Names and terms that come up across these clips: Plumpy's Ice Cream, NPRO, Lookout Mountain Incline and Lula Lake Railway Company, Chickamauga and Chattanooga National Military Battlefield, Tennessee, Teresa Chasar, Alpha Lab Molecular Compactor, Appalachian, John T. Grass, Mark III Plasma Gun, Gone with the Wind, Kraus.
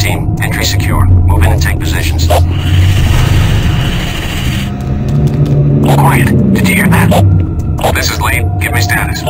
team, entry secure. Move in and take positions. Quiet. Did you hear that? This is Lee. Give me status.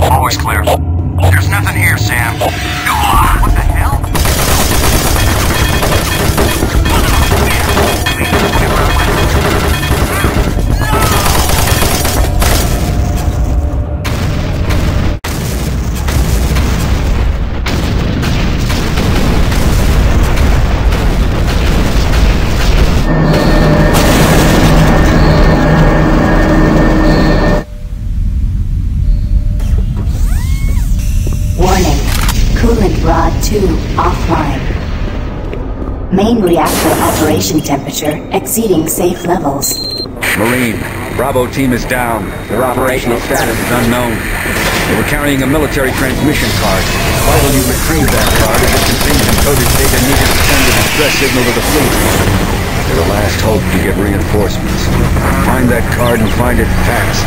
Always clear. There's nothing here, Sam. What the hell? Offline. Main reactor operation temperature exceeding safe levels. Marine, Bravo team is down. Their operational status is unknown. They were carrying a military transmission card. Why will you retrieve that card if it contains encoded data needed to send a distress signal to the fleet? They're the last hope to get reinforcements. Find that card and find it fast.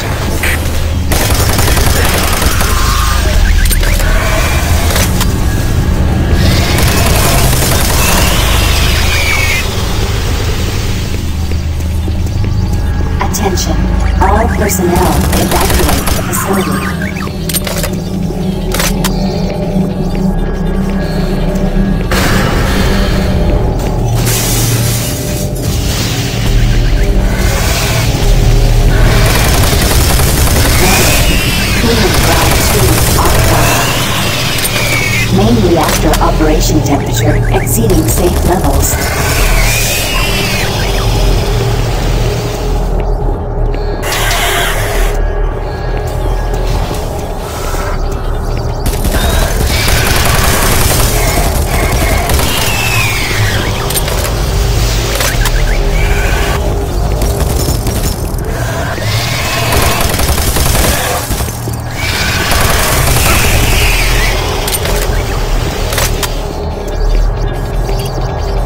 Attention, all personnel evacuate the facility. Main reactor operation temperature exceeding safe levels.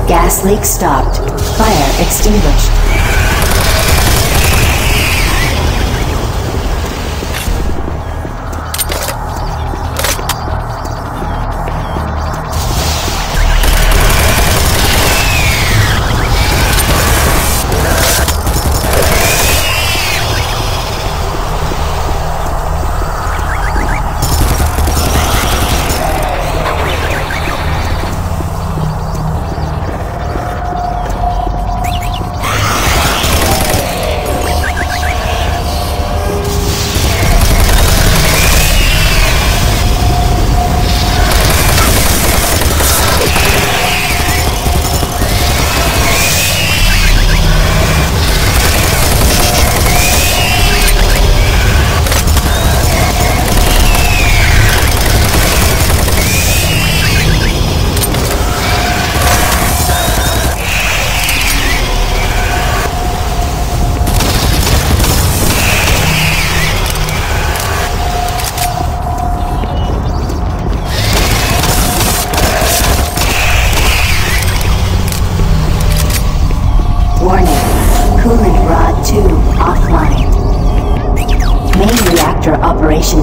Gas leak stopped. Fire extinguished.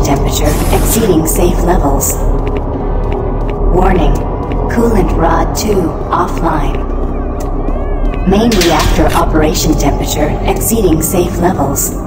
Temperature exceeding safe levels. Warning, coolant rod 2 offline. Main reactor operation temperature exceeding safe levels.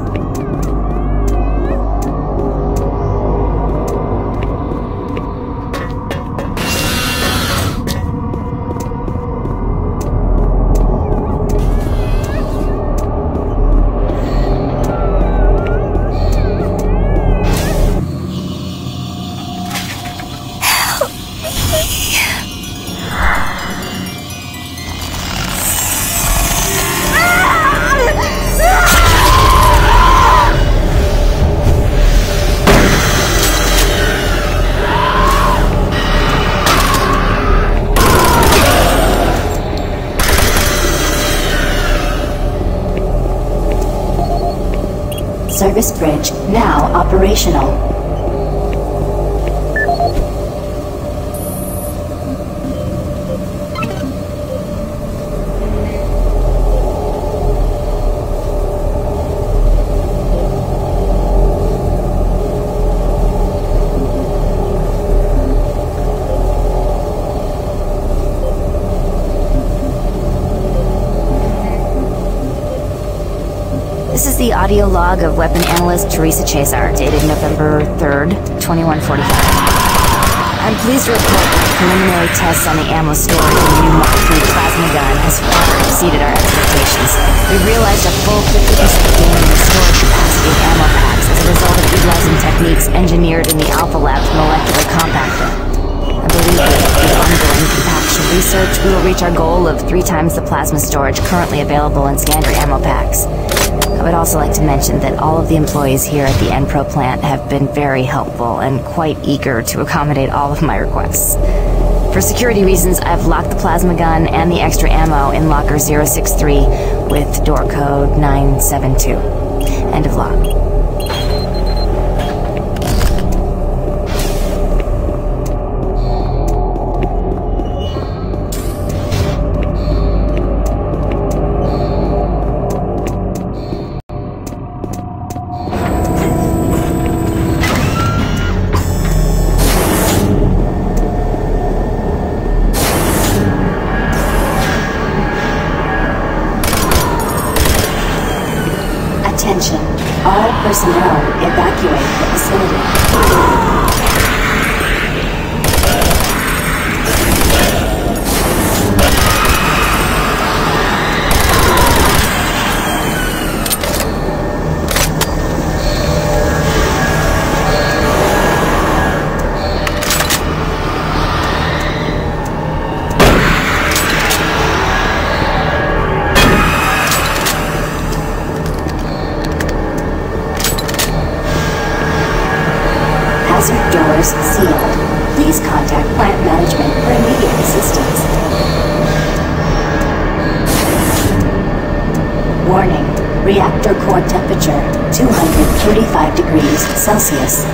Service bridge now operational. the audio log of weapon analyst Teresa Chasar, dated November 3rd, 2145. I'm pleased to report that preliminary tests on the ammo stored in the new Mark III Plasma Gun has far exceeded our expectations. We realized a full 50% gain in the storage capacity of ammo packs as a result of utilizing techniques engineered in the Alpha Lab Molecular Compactor. I believe that through ongoing compaction research, we will reach our goal of 3 times the plasma storage currently available in standard ammo packs. I would also like to mention that all of the employees here at the NPRO plant have been very helpful and quite eager to accommodate all of my requests. For security reasons, I've locked the plasma gun and the extra ammo in locker 063 with door code 972. End of lock. Attention, all personnel evacuate the facility. Hazard doors sealed. Please contact plant management for immediate assistance. Warning, reactor core temperature 235 degrees Celsius.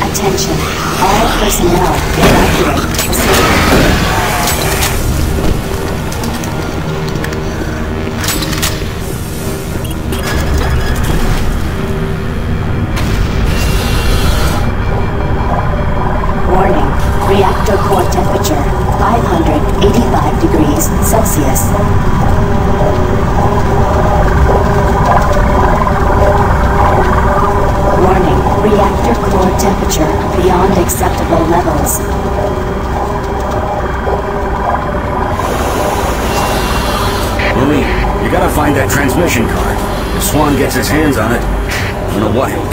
Attention, all personnel evacuate. Warning, reactor core temperature 585 degrees Celsius. Warning, reactor core temperature beyond acceptable levels. Marie, you gotta find that transmission card. If Swan gets his hands on it, I don't know what.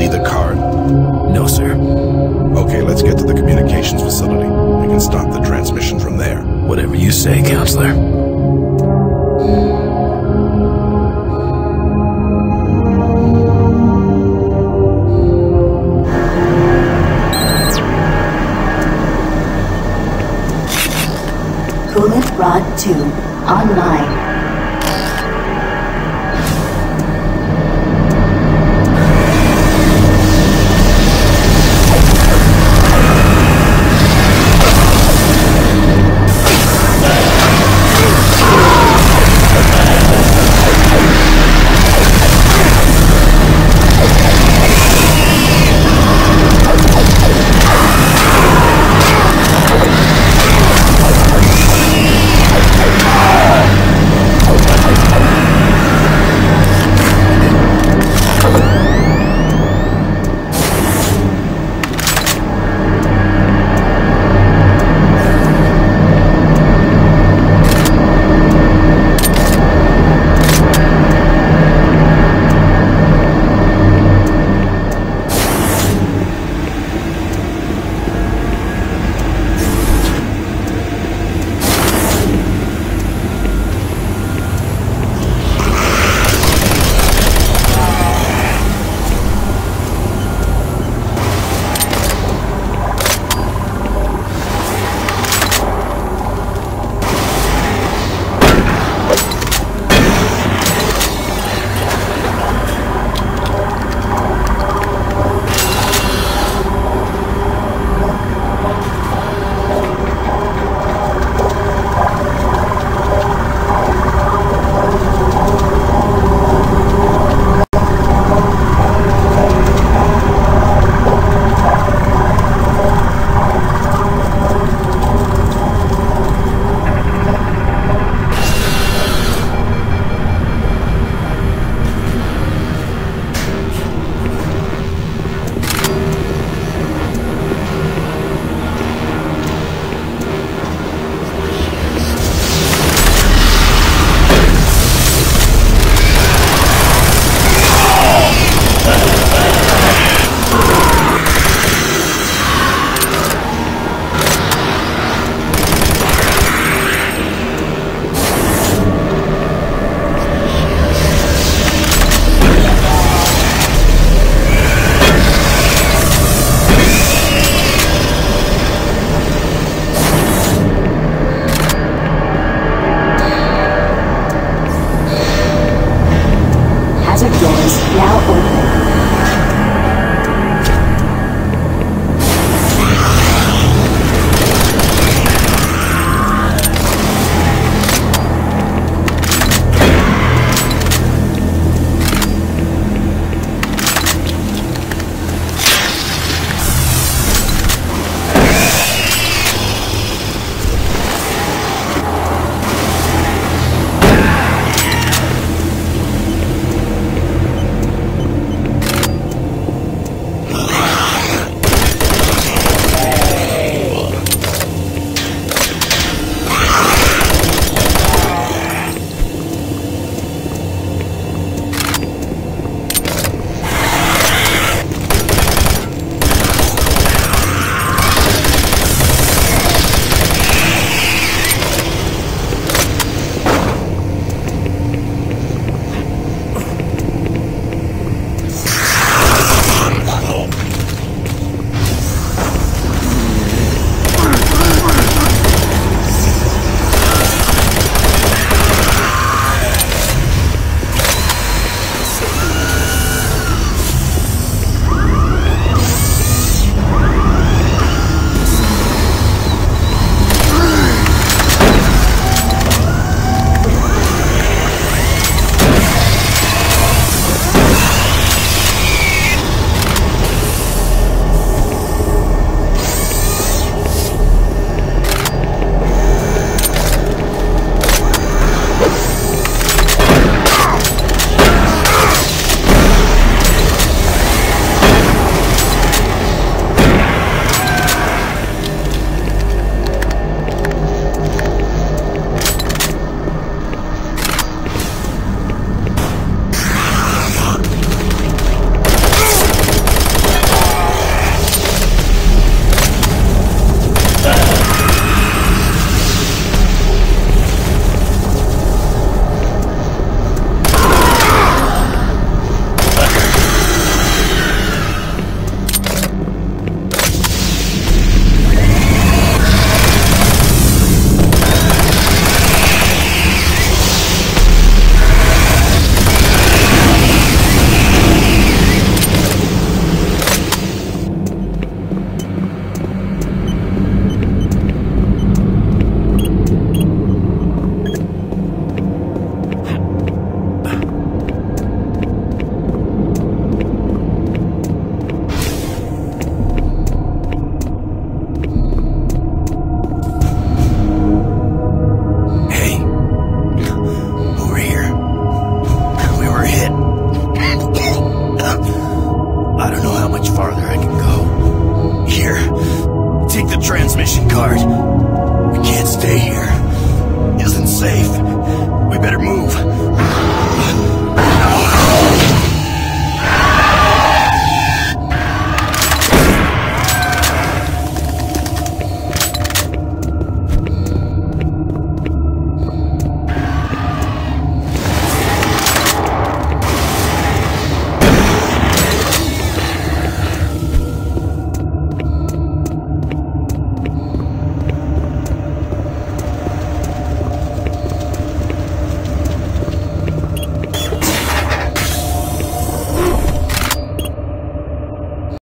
see the card? No, sir. Okay, let's get to the communications facility. We can stop the transmission from there. Whatever you say, Counselor. Coolant rod 2 online.